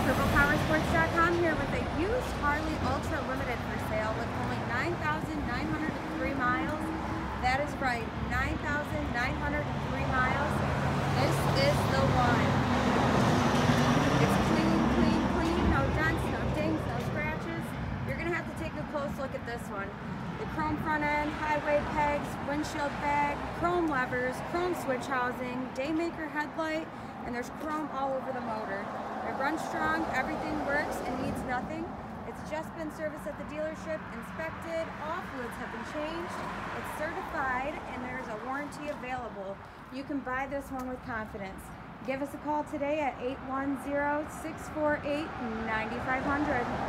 Approval Powersports.com here with a used Harley Ultra Limited for sale with only 9,903 miles. That is right, 9,903 miles. This is the one. It's clean, clean, clean. No dents, no dings, no scratches. You're going to have to take a close look at this one. The chrome front end, highway pegs, windshield bag, chrome levers, chrome switch housing, Daymaker headlight, and there's chrome all over the motor. It runs strong, everything works, and needs nothing. It's just been serviced at the dealership, inspected, all fluids have been changed, it's certified, and there's a warranty available. You can buy this one with confidence. Give us a call today at 810-648-9500.